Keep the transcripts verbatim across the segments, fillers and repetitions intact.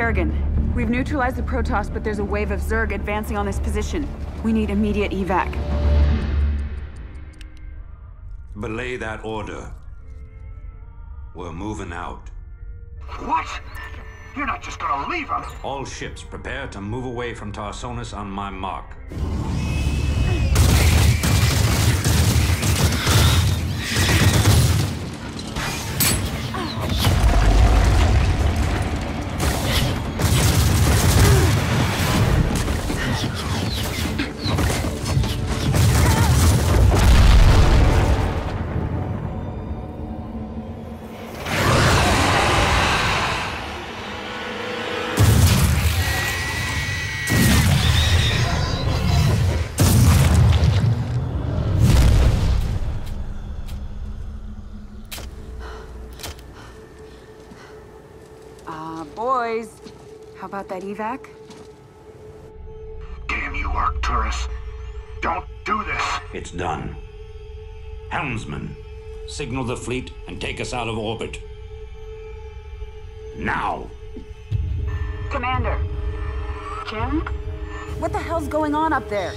Kerrigan. We've neutralized the Protoss, but there's a wave of Zerg advancing on this position. We need immediate evac. Belay that order. We're moving out. What? You're not just gonna leave us! All ships, prepare to move away from Tarsonis on my mark. About that evac? Damn you, Arcturus. Don't do this. It's done. Helmsman, signal the fleet and take us out of orbit. Now! Commander. Jim? What the hell's going on up there?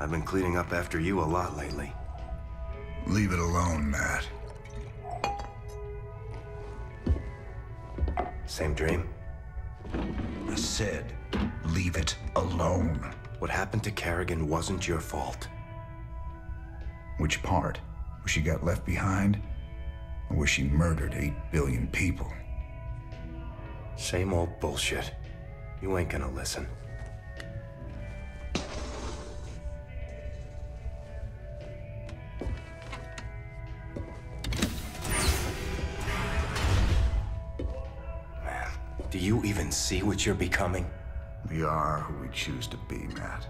I've been cleaning up after you a lot lately. Leave it alone, Matt. Same dream? I said, leave it alone. What happened to Kerrigan wasn't your fault. Which part? Where she got left behind? Or where she murdered eight billion people? Same old bullshit. You ain't gonna listen. Do you even see what you're becoming? We are who we choose to be, Matt.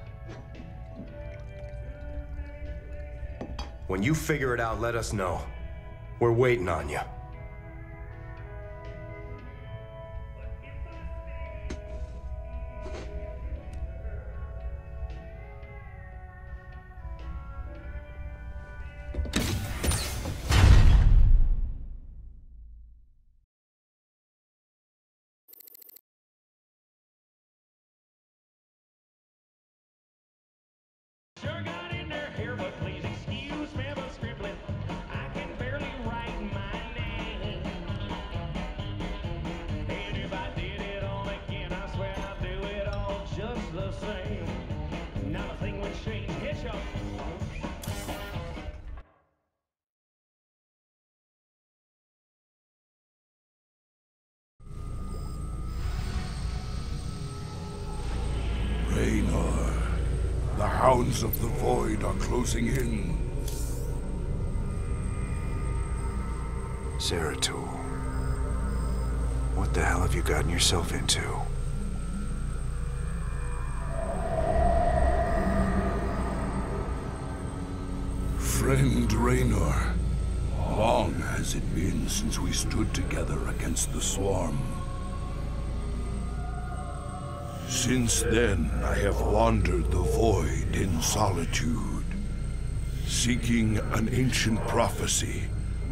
When you figure it out, let us know. We're waiting on you. Hounds of the void are closing in. Zeratul, what the hell have you gotten yourself into? Friend Raynor, long has it been since we stood together against the swarm. Since then, I have wandered the void in solitude, seeking an ancient prophecy,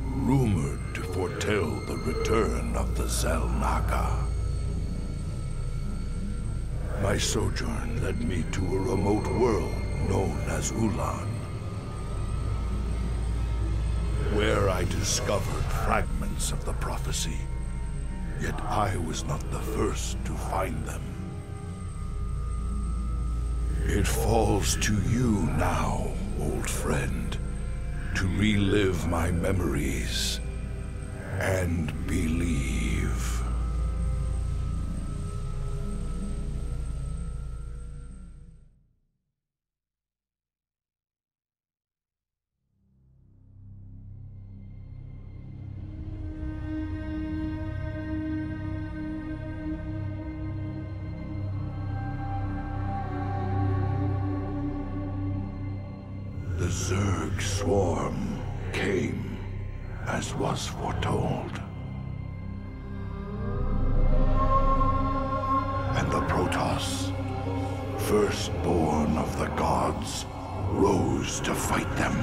rumored to foretell the return of the Xel'Naga. My sojourn led me to a remote world known as Ulan, where I discovered fragments of the prophecy, yet I was not the first to find them. It falls to you now, old friend, to relive my memories and believe. Firstborn of the gods rose to fight them.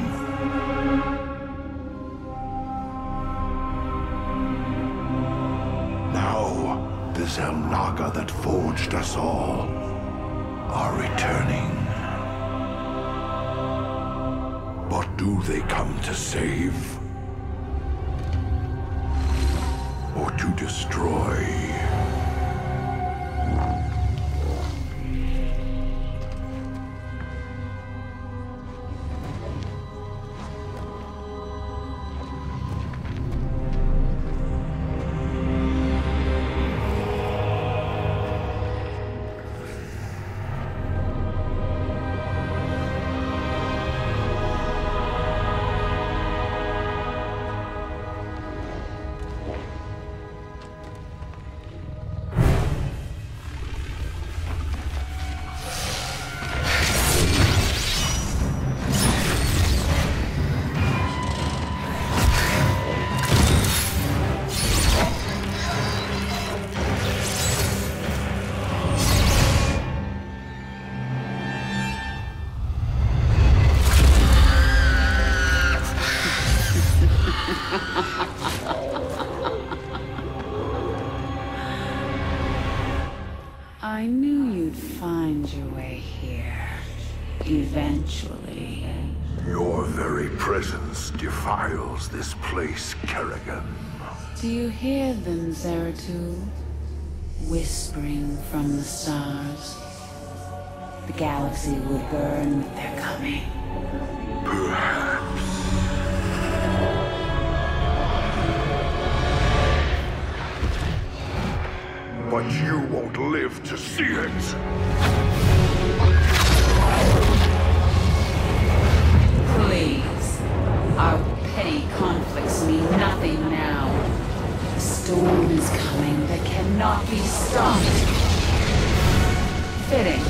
Now, the Xel'Naga that forged us all are returning. But do they come to save? Or to destroy? I knew you'd find your way here, eventually. Your very presence defiles this place, Kerrigan. Do you hear them, Zeratul? Whispering from the stars. The galaxy will burn with their coming. Perhaps. But you won't live to see it! Please. Our petty conflicts mean nothing now. The storm is coming that cannot be stopped. Fitting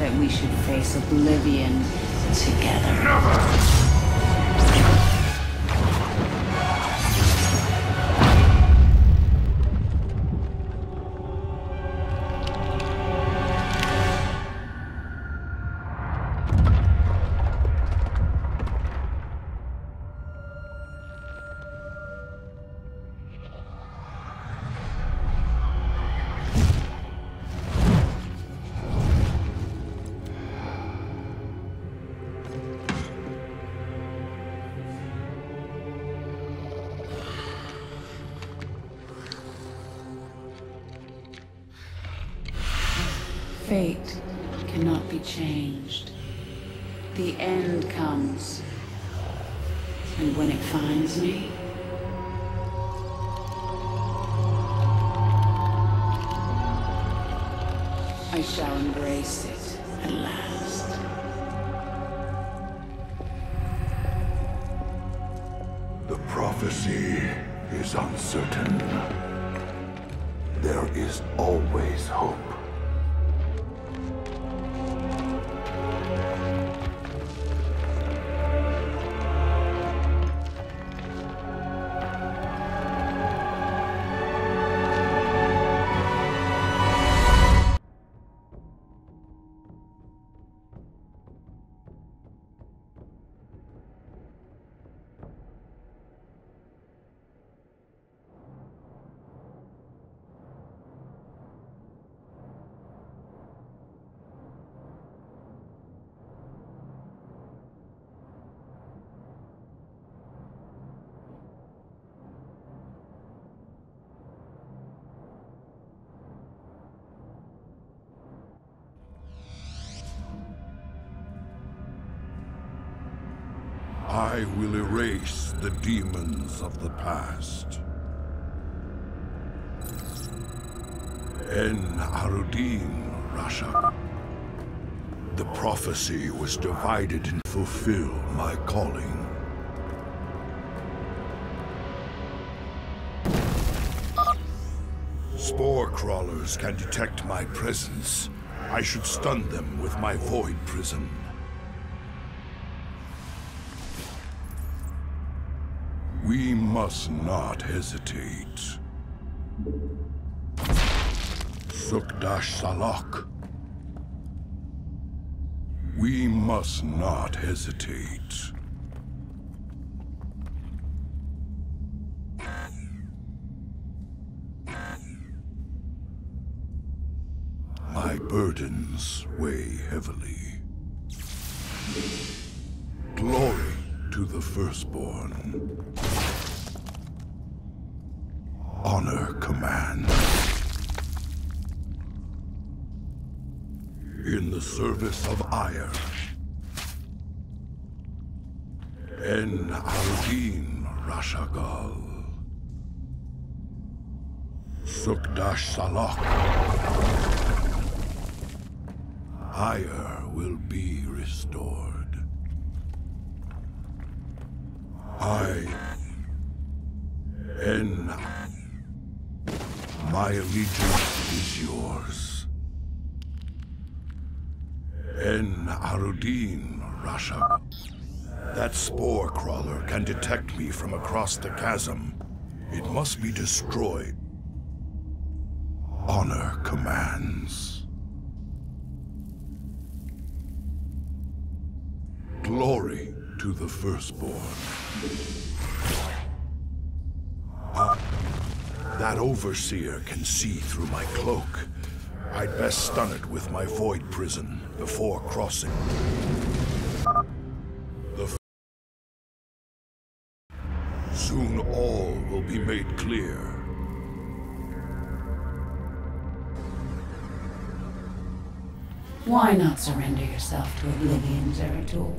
that we should face oblivion together. Never! Fate cannot be changed. The end comes. And when it finds me, I shall embrace it at last. The prophecy is uncertain. There is always hope. I will erase the demons of the past. En Arudin, Rasha. The prophecy was divided and fulfill my calling. Spore crawlers can detect my presence. I should stun them with my void prism. We must not hesitate. Sukdash Salok. We must not hesitate. My burdens weigh heavily. Glory to the Firstborn. Honor commands. In the service of Aiur. En Arudin, Rashagal. Sukdash Salok. Aiur will be restored. I... En... My allegiance is yours. En Arudin, Rasha. That spore crawler can detect me from across the chasm. It must be destroyed. Honor commands. Glory to the Firstborn. Ah, that overseer can see through my cloak. I'd best stun it with my void prison before crossing. The Soon all will be made clear. Why not surrender yourself to oblivion, Zeratul?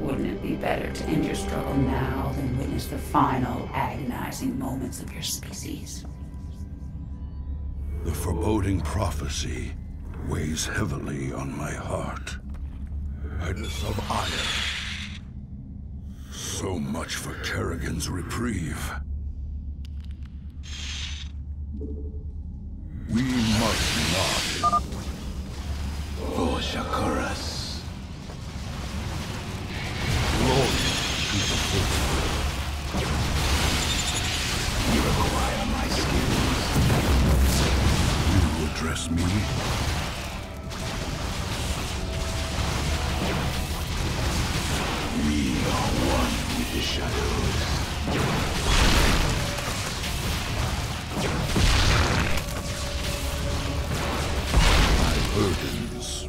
Wouldn't it be better to end your struggle now than witness the final agonizing moments of your species? The foreboding prophecy weighs heavily on my heart. Headless of Aiur. So much for Kerrigan's reprieve. We must not. For Karras. Glory to the Firstborn. You require my skills. Address me. We are one with the shadows.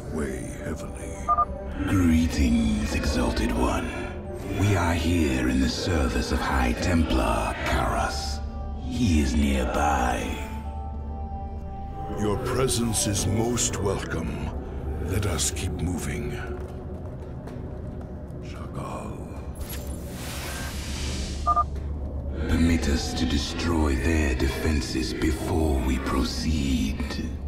My burdens weigh heavily. Greetings, Exalted One. We are here in the service of High Templar Karras. He is nearby. Your presence is most welcome. Let us keep moving. Sha'Gal. Permit us to destroy their defenses before we proceed.